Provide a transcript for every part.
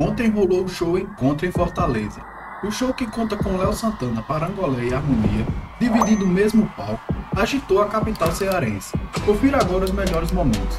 Ontem rolou o show Encontro em Fortaleza. O show, que conta com Léo Santana, Parangolé e Harmonia, dividindo o mesmo palco, agitou a capital cearense. Confira agora os melhores momentos.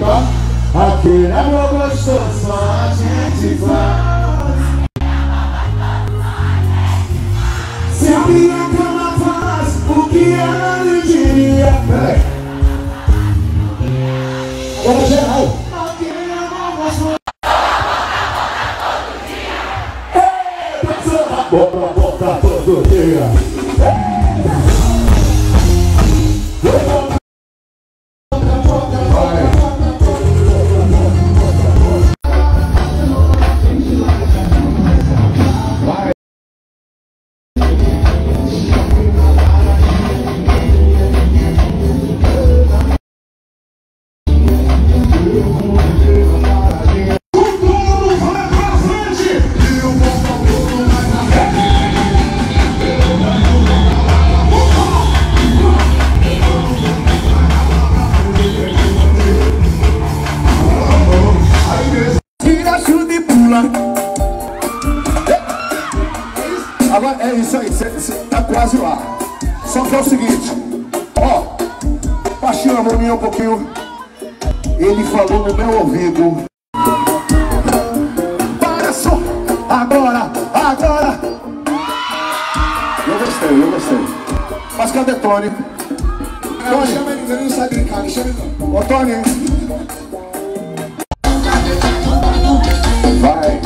bom. Aquele amor gostoso só a gente faz. Se a minha cama faz o que ela lhe diria. Peraí. Era geral. Bora voltar todo dia. Vai. Agora é isso aí, você tá quase lá. Só que é o seguinte, ó, baixinho a harmonia um pouquinho. Ele falou no meu ouvido. Para só, agora. Eu gostei. Mas cadê Tony? Não, chama ele, ele não sabe brincar, me chama ele não. Ô Tony. Vai.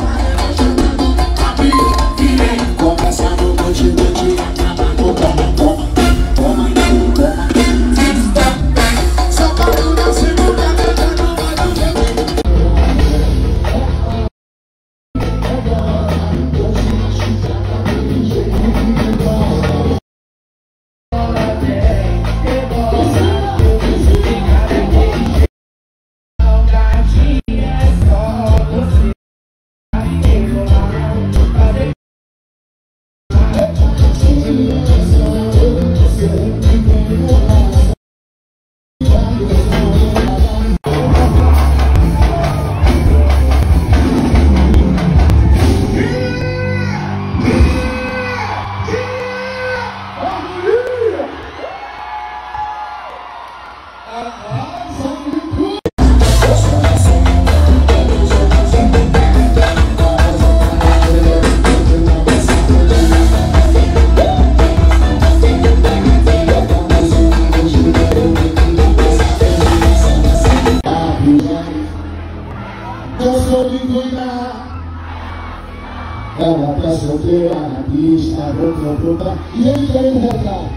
Ela tá solteira na pista, vou e ele querendo rezar.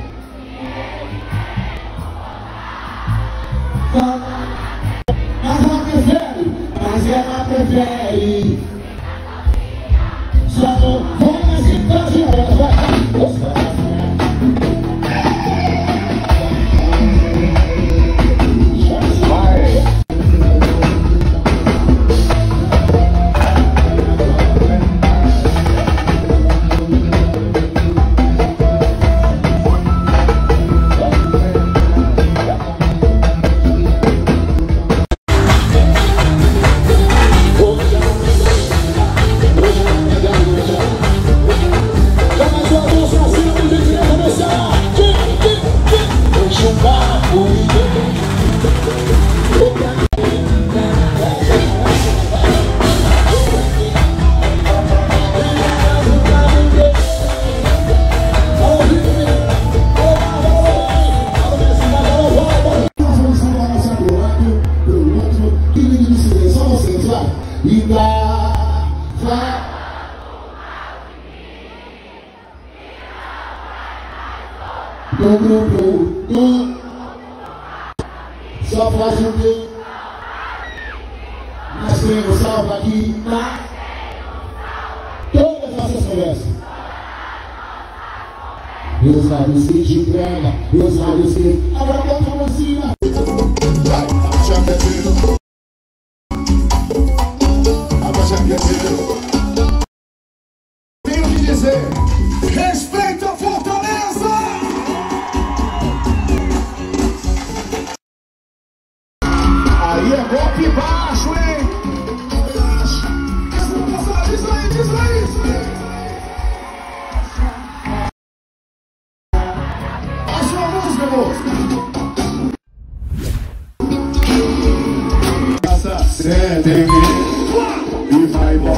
Mas ela prefere. Só não vou mais se fazer. Só faz o que nós temos salvo aqui na todas as nossas conversas. Meus lábios se te entregam, meus lábios se abram a tua mãozinha. Agora já perdido. Tenho que dizer, respeito ao Fortaleza! Aí é golpe baixo, hein? Isso aí. A sua música, moço. acende e vai embora.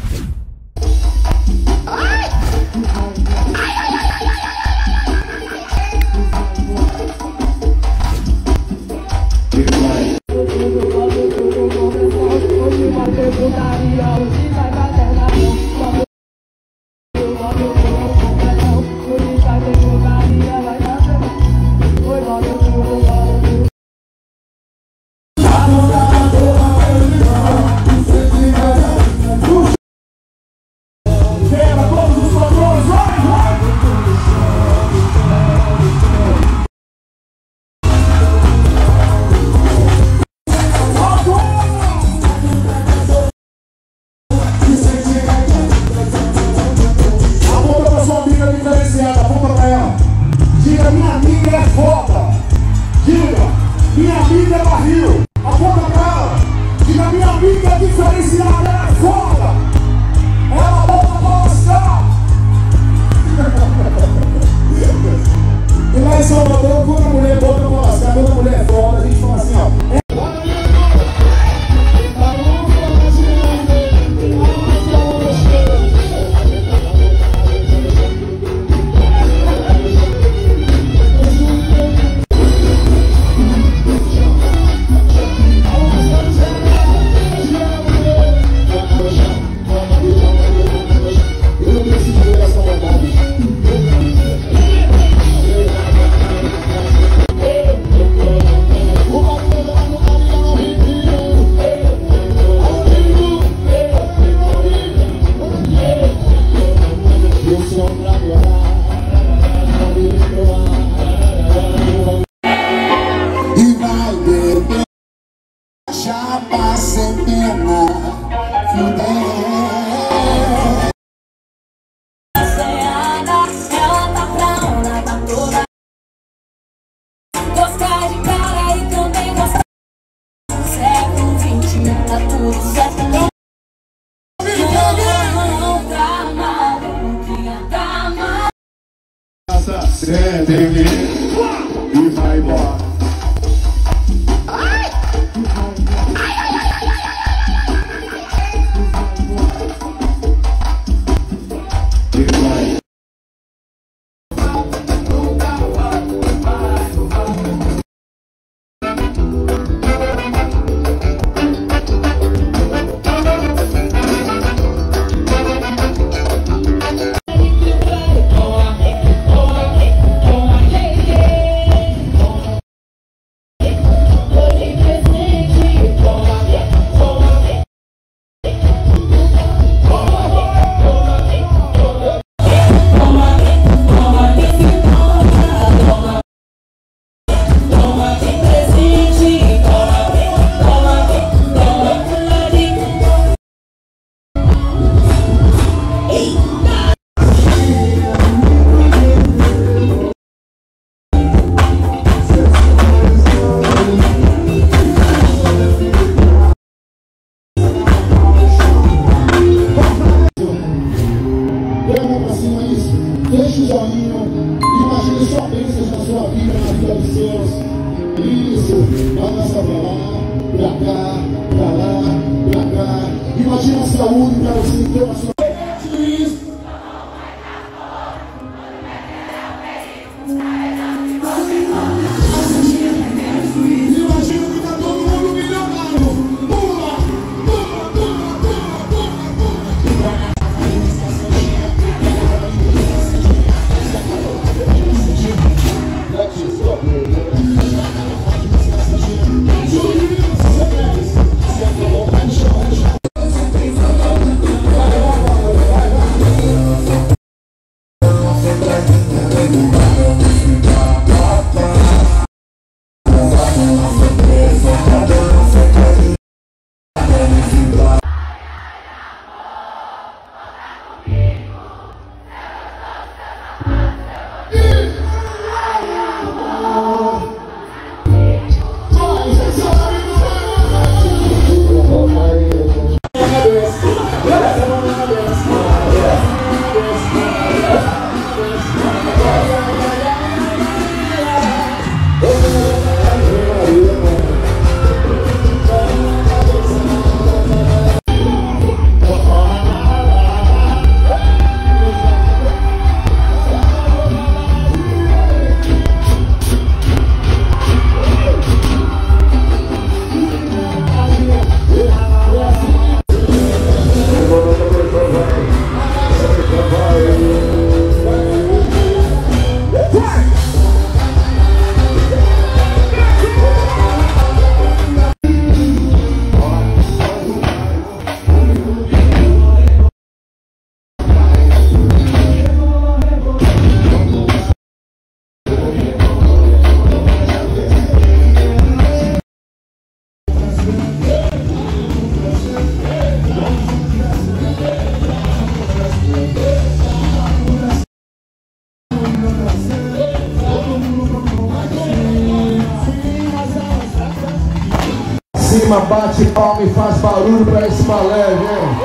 cima, bate palma e faz barulho pra esse balé, vem.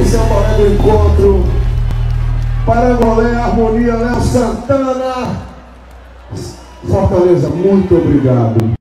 Esse é o balé do Encontro. Parangolé, Harmonia, Léo Santana, Fortaleza, muito obrigado.